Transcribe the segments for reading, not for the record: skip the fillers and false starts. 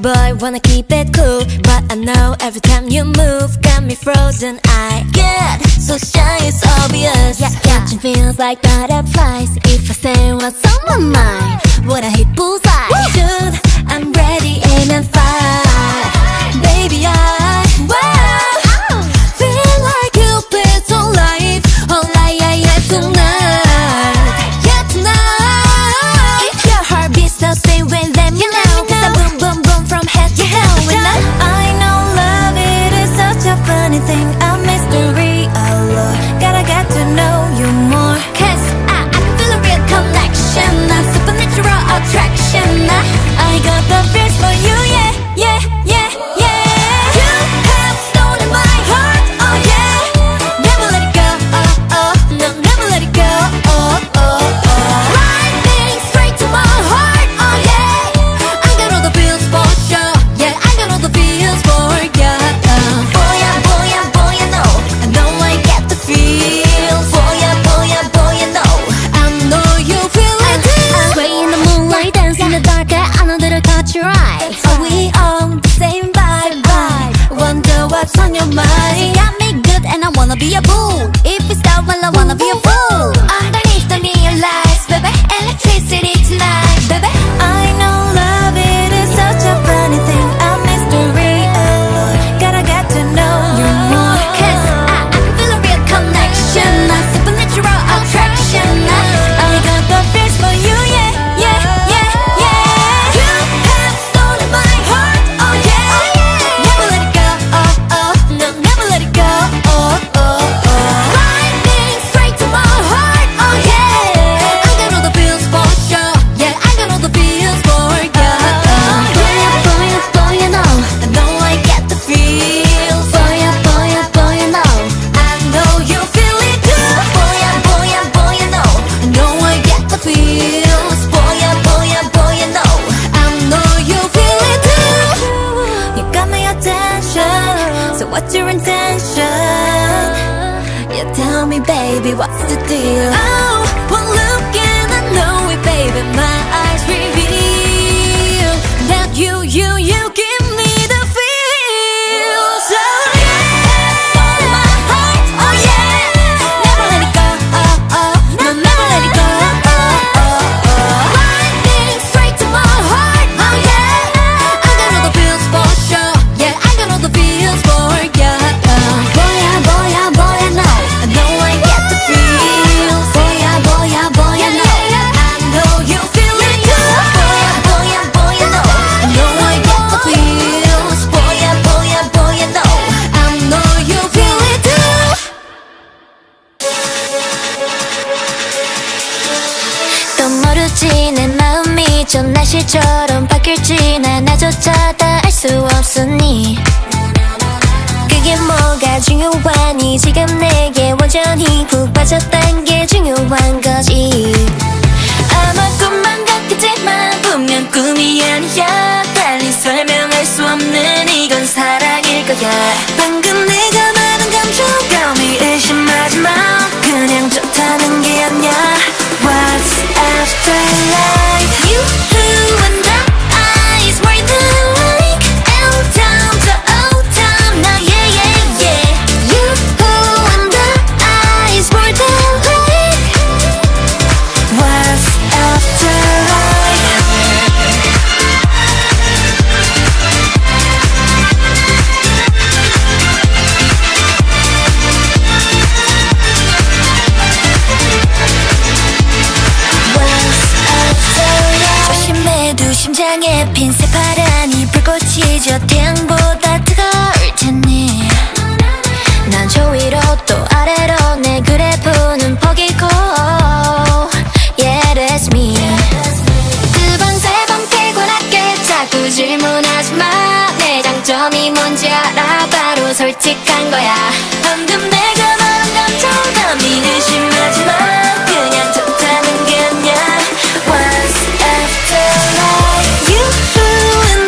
Boy, wanna keep it cool, but I know every time you move got me frozen. I get so shy, it's obvious. Yeah, catching feels like butterflies. If I say what's on my mind, would I hit bullseye? Woo! Dude, I'm ready, aim and fire. Baby, I wow, feel like you played all life, all I have tonight. Yeah, tonight. If your heart beats, so stay with them. You know. Be a bull. If it's love, well, I wanna be a fool. Underneath the neon lights, baby, electricity tonight, baby. I know love, it is such a funny thing, a mystery. Gotta get to know you more. 'Cause I can feel a real connection, a supernatural attraction. I got the feels for you, yeah, yeah, yeah, yeah. You have stolen my heart, oh yeah. Never let it go, oh oh, no, never let it go, oh. What's your intention? You tell me, baby, what's the deal? Oh, one look and I know it, baby. My eyes reveal that you give me the feels. Oh yeah, stole my heart. Oh yeah, never let it go. Oh oh, no, never let it go. Oh oh oh, lightning straight to my heart. Oh yeah, I got all the feels for sure. Yeah, I got all the feels for. 내 마음이 저 날씨처럼 바뀔지 난 나조차 다 알 수 없으니 그게 뭐가 중요하니 지금 내게 완전히 푹 빠졌단 게 중요한 거지. 아마 꿈만 같겠지만 분명 꿈이 아니야. 달리 설명할 수 없는 이건 사랑일 거야. 방금 내가 말한 감정 감히 의심하지 마. 그냥 좋다는 게 아니야. What's after life? You who and the eyes were the like L time to O time. Now yeah yeah yeah. You who and the eyes were the like What's after 심장에 핀새 파란이 불꽃이 저 태양보다 뜨거울 테니 난 저 위로 또 아래로 내 그래프는 포기고 Yeah that's me. 두 번 세 번 피곤하게 자꾸 질문하지 마. 내 장점이 뭔지 알아. 바로 솔직한 거야. 방금 내가 말한 감정 감히 의심하지 마. 그냥 좋다는 게 아니야. What's after life? You who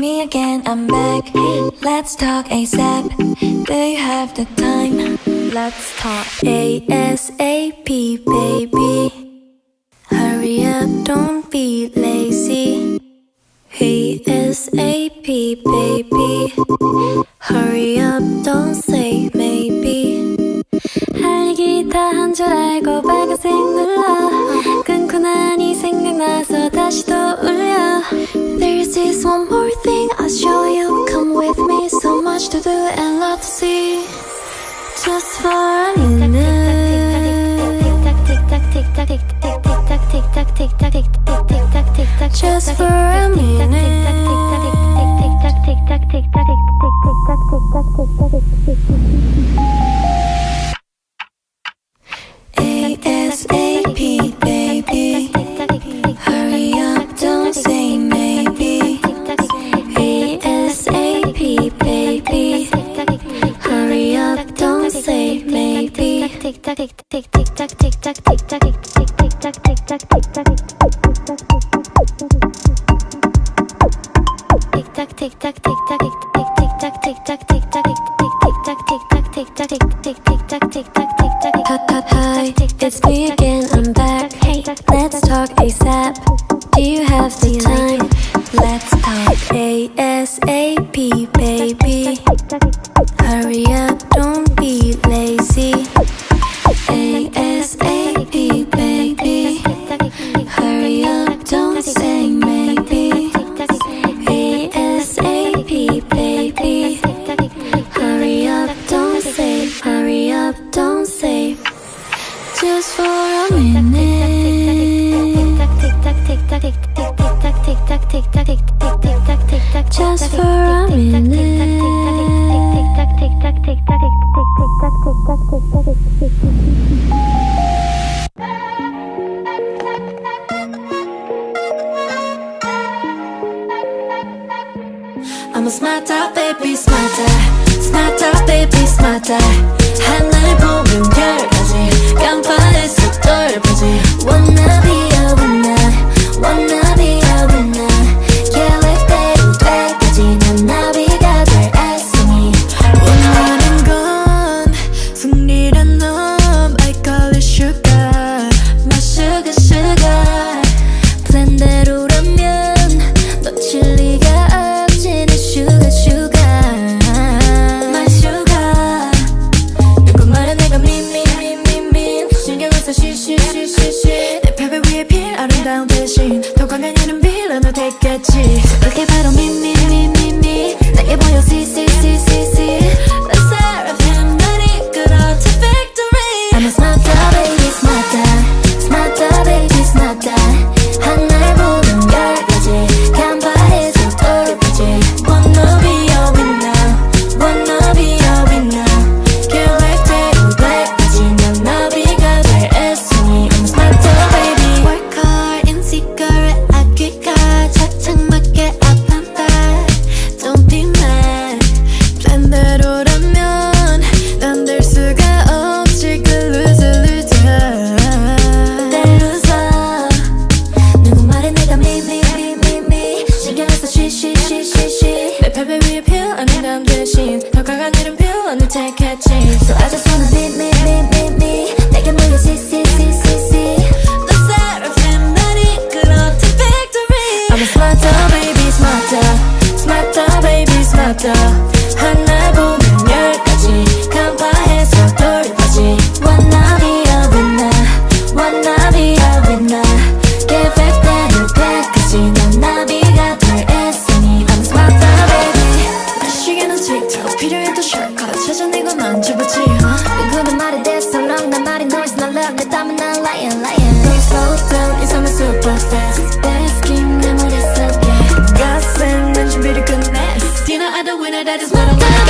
me again, I'm back. Let's talk ASAP. Do you have the time? Let's talk ASAP, baby. Hurry up, don't be lazy. ASAP, baby. Hurry up, don't say maybe. 알기 다 한 줄 알고 빨간색 눌러. 끊고 나니 생각나서 다시 또 울려. There's this one more thing I'll show you. Come with me. So much to do and love to see. Just for a minute. Just for a minute. ASAP, baby. Hurry up, don't say maybe. ASAP, baby. Hurry up, don't say maybe. Hi, it's me again, I'm back. Let's talk ASAP. Do you have the time? Let's talk ASAP, baby. Hurry up, don't be lazy. ASAP, baby. Hurry up, don't say maybe. ASAP, baby. Hurry up, don't say. Hurry up, don't say. Just for a minute. Just for a minute. I'm a smarter baby, smarter. Smarter baby, smarter. 하늘 보면 별까지 깜빡했어 돌보지. Wanna be a winner, wanna be a winner. Yeah, like 때로 때까지 난 나비가 될 애쓰니. 원하는 건 승리란 놈. I call it sugar, my sugar sugar. 플랜대로라면 놓칠 리가 없어. 그게 바로 미미미미미 내게 보여 시시시시시. Let's start of him 날 이끌어 to victory. I'm a smarter baby, smarter. Smarter baby, smarter. 하늘 보는 별까지 간파해서 돌보지. Wanna be a winner, wanna be a winner. 계획대로 될까지 난 나비가 될 애쓰니. I'm a smarter baby. Work hard in secret 아귀가 하나 보면 열까지 간파해서 돌까지. Wanna be a winner, wanna be a winner. 계획대로 때까지 난 나비가 될 애쓰니. I'm a smarter baby. 내 시계는 틱톡 필요해도 shortcut 찾아내곤 안 접었지. 누구는 말해 that's so long. 난 말이 noise not love. 내 땀은 난 lying lying. Please slow down. 이 삶은 super fast. 내 머릿속에 가슴 난 준비를 끝내. I don't win it, I just wanna win.